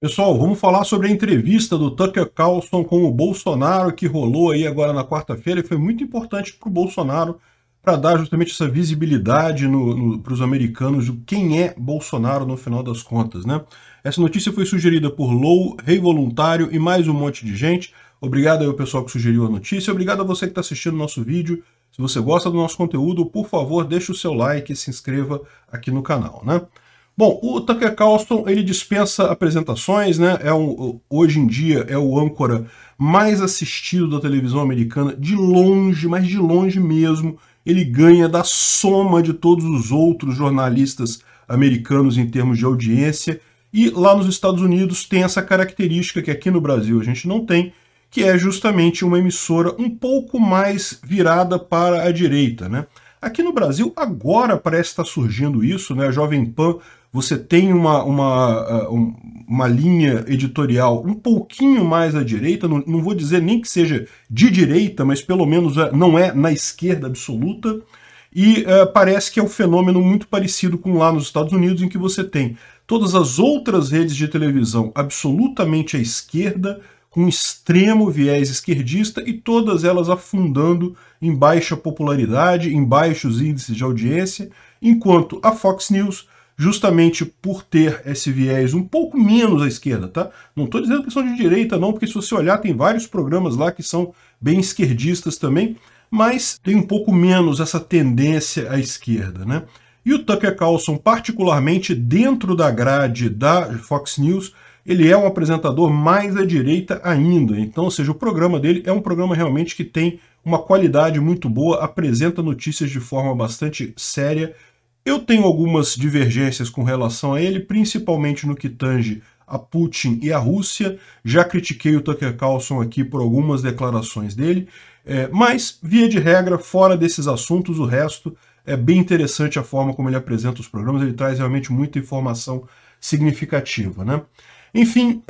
Pessoal, vamos falar sobre a entrevista do Tucker Carlson com o Bolsonaro que rolou aí agora na quarta-feira e foi muito importante para o Bolsonaro para dar justamente essa visibilidade para os americanos de quem é Bolsonaro no final das contas, né? Essa notícia foi sugerida por Lou, Rei Voluntário e mais um monte de gente. Obrigado ao pessoal que sugeriu a notícia, obrigado a você que está assistindo o nosso vídeo. Se você gosta do nosso conteúdo, por favor, deixe o seu like e se inscreva aqui no canal, né? Bom, o Tucker Carlson, ele dispensa apresentações, né? Hoje em dia é o âncora mais assistido da televisão americana, de longe, mas de longe mesmo. Ele ganha da soma de todos os outros jornalistas americanos em termos de audiência. E lá nos Estados Unidos tem essa característica que aqui no Brasil a gente não tem, que é justamente uma emissora um pouco mais virada para a direita, né? Aqui no Brasil, agora parece estar surgindo isso, né? A Jovem Pan, você tem uma linha editorial um pouquinho mais à direita, não vou dizer nem que seja de direita, mas pelo menos não é na esquerda absoluta, e parece que é um fenômeno muito parecido com lá nos Estados Unidos, em que você tem todas as outras redes de televisão absolutamente à esquerda, com extremo viés esquerdista, e todas elas afundando em baixa popularidade, em baixos índices de audiência, enquanto a Fox News, justamente por ter esse viés um pouco menos à esquerda, tá? Não estou dizendo que são de direita não, porque se você olhar tem vários programas lá que são bem esquerdistas também, mas tem um pouco menos essa tendência à esquerda, né? E o Tucker Carlson, particularmente dentro da grade da Fox News, ele é um apresentador mais à direita ainda. Então, ou seja, o programa dele é um programa realmente que tem uma qualidade muito boa, apresenta notícias de forma bastante séria. Eu tenho algumas divergências com relação a ele, principalmente no que tange a Putin e a Rússia. Já critiquei o Tucker Carlson aqui por algumas declarações dele, mas, via de regra, fora desses assuntos, o resto é bem interessante a forma como ele apresenta os programas, ele traz realmente muita informação significativa, né? Enfim,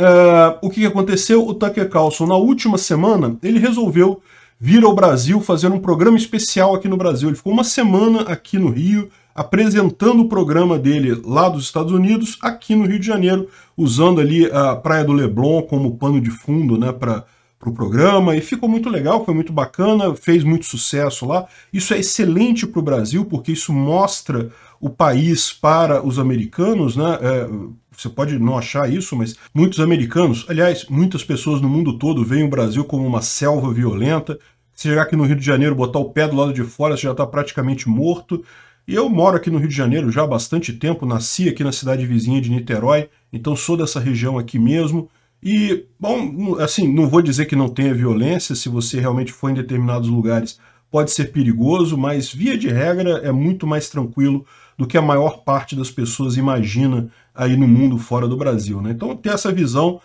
o que aconteceu? O Tucker Carlson, na última semana, ele resolveu vir ao Brasil fazer um programa especial aqui no Brasil. Ele ficou uma semana aqui no Rio, apresentando o programa dele lá dos Estados Unidos, aqui no Rio de Janeiro, usando ali a Praia do Leblon como pano de fundo, né, para o programa. E ficou muito legal, foi muito bacana, fez muito sucesso lá. Isso é excelente para o Brasil, porque isso mostra o país para os americanos, né? Você pode não achar isso, mas muitos americanos, aliás, muitas pessoas no mundo todo veem o Brasil como uma selva violenta. Se chegar aqui no Rio de Janeiro, botar o pé do lado de fora, você já está praticamente morto. E eu moro aqui no Rio de Janeiro já há bastante tempo, nasci aqui na cidade vizinha de Niterói, então sou dessa região aqui mesmo. E, bom, assim, não vou dizer que não tenha violência, se você realmente for em determinados lugares pode ser perigoso, mas via de regra é muito mais tranquilo do que a maior parte das pessoas imagina aí no mundo fora do Brasil, né? Então ter essa visão,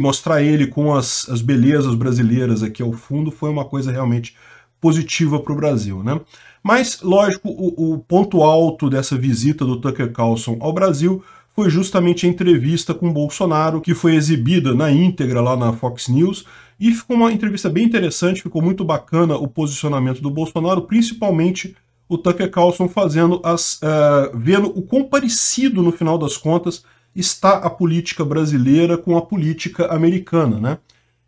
mostrar ele com as belezas brasileiras aqui ao fundo foi uma coisa realmente positiva para o Brasil, né? Mas, lógico, o ponto alto dessa visita do Tucker Carlson ao Brasil foi justamente a entrevista com o Bolsonaro, que foi exibida na íntegra lá na Fox News, e ficou uma entrevista bem interessante, ficou muito bacana o posicionamento do Bolsonaro, principalmente o Tucker Carlson fazendo vendo o quão parecido, no final das contas, está a política brasileira com a política americana, né?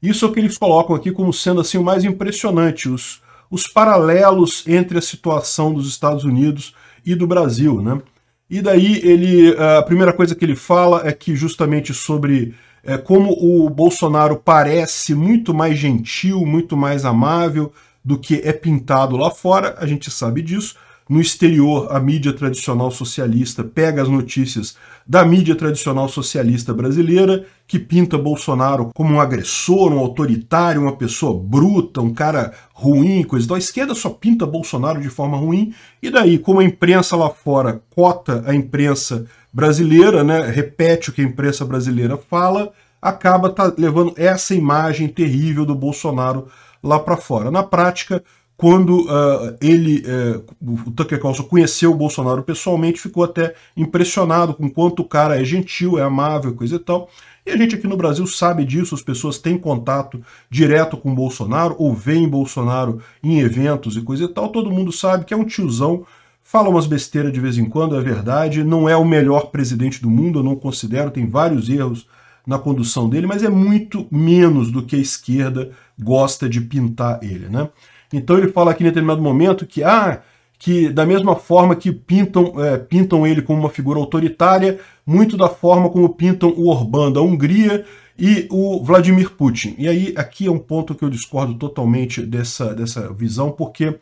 Isso é o que eles colocam aqui como sendo assim, o mais impressionante, os paralelos entre a situação dos Estados Unidos e do Brasil, né? E daí ele, a primeira coisa que ele fala é que justamente sobre como o Bolsonaro parece muito mais gentil, muito mais amável do que é pintado lá fora, a gente sabe disso. No exterior, a mídia tradicional socialista pega as notícias da mídia tradicional socialista brasileira, que pinta Bolsonaro como um agressor, um autoritário, uma pessoa bruta, um cara ruim, coisa e tal. A esquerda só pinta Bolsonaro de forma ruim. E daí, como a imprensa lá fora cota a imprensa brasileira, né, repete o que a imprensa brasileira fala, acaba levando essa imagem terrível do Bolsonaro lá para fora. Na prática, quando o Tucker Carlson conheceu o Bolsonaro pessoalmente, ficou até impressionado com quanto o cara é gentil, é amável, coisa e tal. E a gente aqui no Brasil sabe disso, as pessoas têm contato direto com o Bolsonaro, ou veem Bolsonaro em eventos e coisa e tal. Todo mundo sabe que é um tiozão Fala umas besteiras de vez em quando, é verdade, não é o melhor presidente do mundo, eu não considero, tem vários erros na condução dele, mas é muito menos do que a esquerda gosta de pintar ele, né? Então ele fala aqui em determinado momento que, que da mesma forma que pintam ele como uma figura autoritária, muito da forma como pintam o Orbán da Hungria e o Vladimir Putin. E aí, aqui é um ponto que eu discordo totalmente dessa visão, porque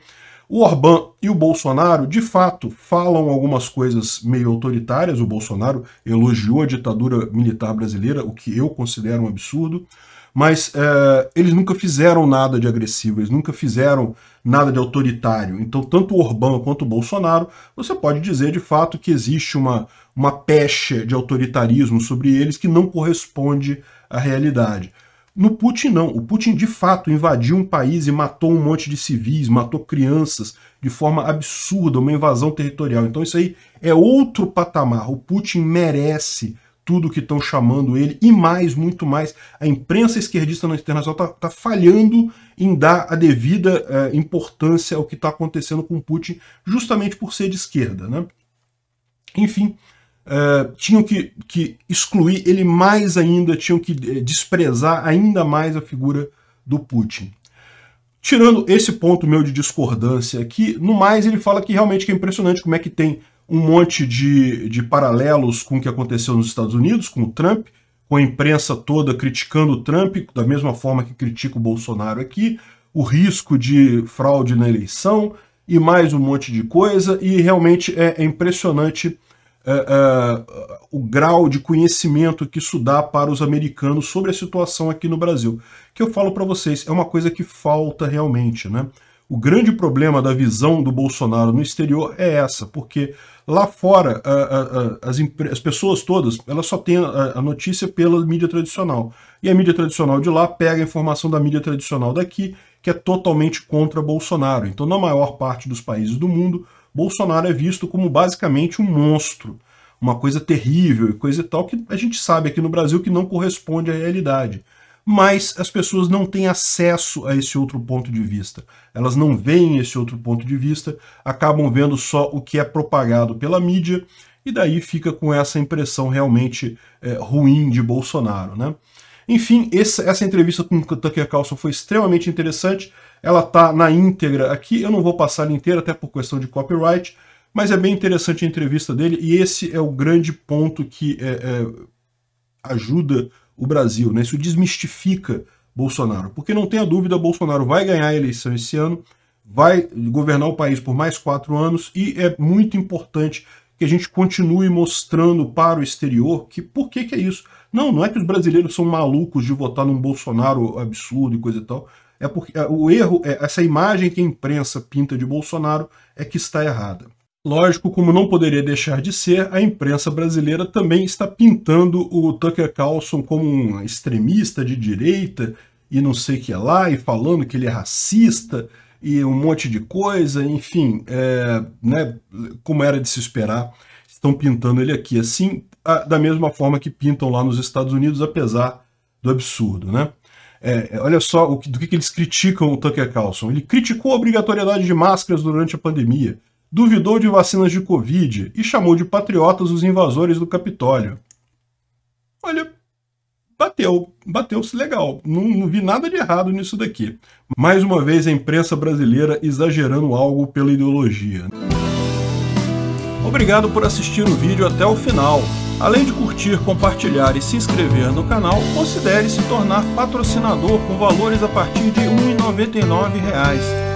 o Orbán e o Bolsonaro, de fato, falam algumas coisas meio autoritárias. O Bolsonaro elogiou a ditadura militar brasileira, o que eu considero um absurdo, mas eles nunca fizeram nada de agressivo, eles nunca fizeram nada de autoritário. Então, tanto o Orbán quanto o Bolsonaro, você pode dizer, de fato, que existe uma pecha de autoritarismo sobre eles que não corresponde à realidade. No Putin, não. O Putin, de fato, invadiu um país e matou um monte de civis, matou crianças de forma absurda, uma invasão territorial. Então isso aí é outro patamar. O Putin merece tudo que estão chamando ele e mais, muito mais. A imprensa esquerdista internacional está falhando em dar a devida importância ao que está acontecendo com o Putin, justamente por ser de esquerda, né? Enfim, tinham que excluir ele mais ainda, tinham que desprezar ainda mais a figura do Putin. Tirando esse ponto meu de discordância aqui, no mais ele fala que realmente que é impressionante como é que tem um monte de paralelos com o que aconteceu nos Estados Unidos, com o Trump, com a imprensa toda criticando o Trump, da mesma forma que critica o Bolsonaro aqui, o risco de fraude na eleição e mais um monte de coisa, e realmente é impressionante o grau de conhecimento que isso dá para os americanos sobre a situação aqui no Brasil. Que eu falo para vocês, é uma coisa que falta realmente, né? O grande problema da visão do Bolsonaro no exterior é essa, porque lá fora as pessoas todas, elas só têm a notícia pela mídia tradicional. E a mídia tradicional de lá pega a informação da mídia tradicional daqui, que é totalmente contra Bolsonaro. Então, na maior parte dos países do mundo, Bolsonaro é visto como basicamente um monstro, uma coisa terrível e coisa e tal, que a gente sabe aqui no Brasil que não corresponde à realidade. Mas as pessoas não têm acesso a esse outro ponto de vista. Elas não veem esse outro ponto de vista, acabam vendo só o que é propagado pela mídia, e daí fica com essa impressão realmente ruim de Bolsonaro, né? Enfim, essa entrevista com o Tucker Carlson foi extremamente interessante. Ela está na íntegra aqui, eu não vou passar ela inteira, até por questão de copyright, mas é bem interessante a entrevista dele, e esse é o grande ponto que ajuda o Brasil, né? Isso desmistifica Bolsonaro, porque não tenha dúvida, Bolsonaro vai ganhar a eleição esse ano, vai governar o país por mais 4 anos, e é muito importante que a gente continue mostrando para o exterior que por que que é isso. Não é que os brasileiros são malucos de votar num Bolsonaro absurdo e coisa e tal, é porque o erro é essa imagem que a imprensa pinta de Bolsonaro é que está errada. Lógico, como não poderia deixar de ser, a imprensa brasileira também está pintando o Tucker Carlson como um extremista de direita e não sei o que lá, e falando que ele é racista e um monte de coisa, enfim, né, como era de se esperar, estão pintando ele aqui assim, da mesma forma que pintam lá nos Estados Unidos, apesar do absurdo, né? Olha só do que eles criticam o Tucker Carlson. Ele criticou a obrigatoriedade de máscaras durante a pandemia, duvidou de vacinas de Covid e chamou de patriotas os invasores do Capitólio. Olha, bateu-se legal. Não vi nada de errado nisso daqui. Mais uma vez a imprensa brasileira exagerando algo pela ideologia. Obrigado por assistir o vídeo até o final. Além de curtir, compartilhar e se inscrever no canal, considere se tornar patrocinador com valores a partir de R$ 1,99.